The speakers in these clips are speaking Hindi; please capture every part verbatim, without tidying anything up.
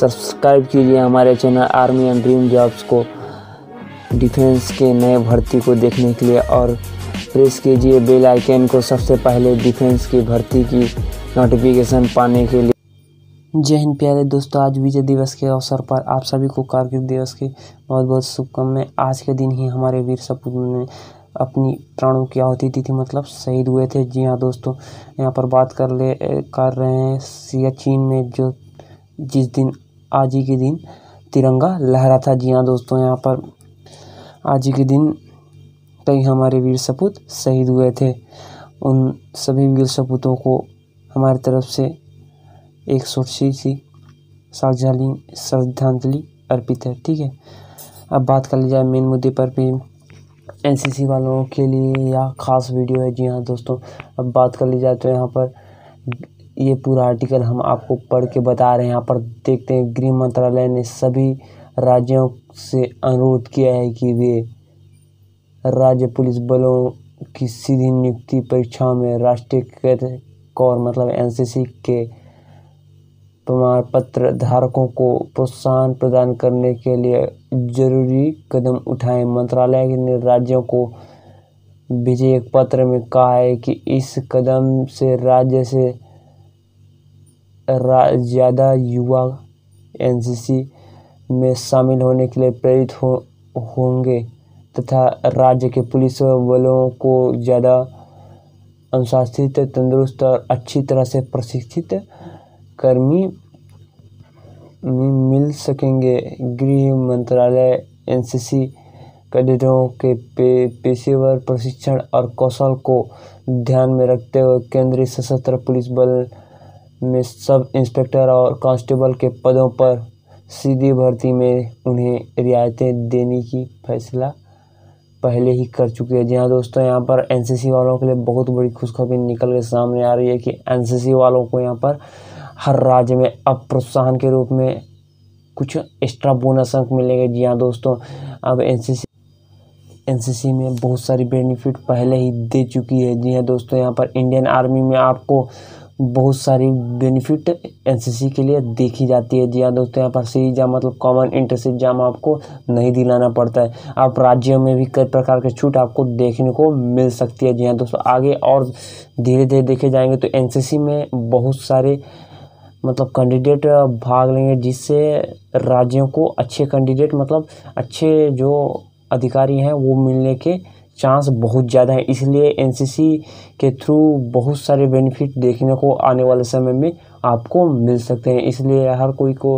सब्सक्राइब कीजिए हमारे channel army and dream jobs को डिफेंस के नए भर्ती को देखने के लिए, और प्रेस कीजिए बेल आइकन को सबसे पहले डिफेंस की भर्ती की नोटिफिकेशन पाने के लिए। जय हिंद प्यारे दोस्तों, आज विजय दिवस के अवसर पर आप सभी को कारगिल दिवस की बहुत बहुत शुभकामनाएं। आज के दिन ही हमारे वीर सपूतों ने अपनी प्राणों की आहुति दी थी, मतलब शहीद हुए थे। जी हाँ दोस्तों, यहाँ पर बात कर ले कर रहे हैं सियाचिन में, जो जिस दिन आज ही के दिन तिरंगा लहरा था। जी हाँ दोस्तों, यहाँ पर आज ही के दिन कई हमारे वीर सपूत शहीद हुए थे। उन सभी वीर सपूतों को हमारी तरफ से एक छोटी सी साझाली श्रद्धांजलि अर्पित है। ठीक है, अब बात कर ली जाए मेन मुद्दे पर भी, एनसीसी वालों के लिए यह खास वीडियो है। जी हाँ दोस्तों, अब बात कर ली जाए तो यहाँ पर ये पूरा आर्टिकल हम आपको पढ़ के बता रहे हैं। यहाँ पर देखते हैं, गृह मंत्रालय ने सभी राज्यों से अनुरोध किया है कि वे राज्य पुलिस बलों की सीधी नियुक्ति परीक्षाओं में राष्ट्रीय कोर मतलब एनसीसी के प्रमाण पत्र धारकों को प्रोत्साहन प्रदान करने के लिए जरूरी कदम उठाएं। मंत्रालय ने राज्यों को भेजे एक पत्र में कहा है कि इस कदम से राज्य से ज़्यादा युवा एनसीसी में शामिल होने के लिए प्रेरित हो होंगे तथा राज्य के पुलिस बलों को ज़्यादा अनुशासित, तंदुरुस्त और अच्छी तरह से प्रशिक्षित कर्मी मिल सकेंगे। गृह मंत्रालय एनसीसी कैडेटों के पे, पेशेवर प्रशिक्षण और कौशल को ध्यान में रखते हुए केंद्रीय सशस्त्र पुलिस बल में सब इंस्पेक्टर और कांस्टेबल के पदों पर सीधी भर्ती में उन्हें रियायतें देने की फैसला पहले ही कर चुकी है। जी हाँ दोस्तों, यहाँ पर एनसीसी वालों के लिए बहुत बड़ी खुशखबरी निकल के सामने आ रही है कि एनसीसी वालों को यहाँ पर हर राज्य में अब प्रोत्साहन के रूप में कुछ एक्स्ट्रा बोनस अंक मिलेंगे। जी हाँ दोस्तों, अब एनसीसी एनसीसी में बहुत सारी बेनिफिट पहले ही दे चुकी है। जी हाँ दोस्तों, यहाँ पर इंडियन आर्मी में आपको बहुत सारी बेनिफिट एनसीसी के लिए देखी जाती है। जी हाँ दोस्तों, यहाँ पर सी एग्जाम मतलब कॉमन एंट्रेंस एग्जाम आपको नहीं दिलाना पड़ता है। आप राज्यों में भी कई प्रकार की छूट आपको देखने को मिल सकती है। जी हाँ दोस्तों, आगे और धीरे धीरे देखे जाएंगे तो एनसीसी में बहुत सारे मतलब कैंडिडेट भाग लेंगे, जिससे राज्यों को अच्छे कैंडिडेट मतलब अच्छे जो अधिकारी हैं वो मिलने के चांस बहुत ज़्यादा हैं। इसलिए एनसीसी के थ्रू बहुत सारे बेनिफिट देखने को आने वाले समय में आपको मिल सकते हैं। इसलिए हर कोई को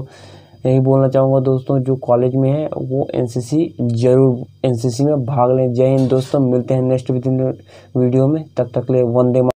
यही बोलना चाहूँगा दोस्तों, जो कॉलेज में है वो एनसीसी जरूर एनसीसी में भाग लें। जय हिंद दोस्तों, मिलते हैं नेक्स्ट वीडियो में, तब तक, तक ले वंदे मातरम।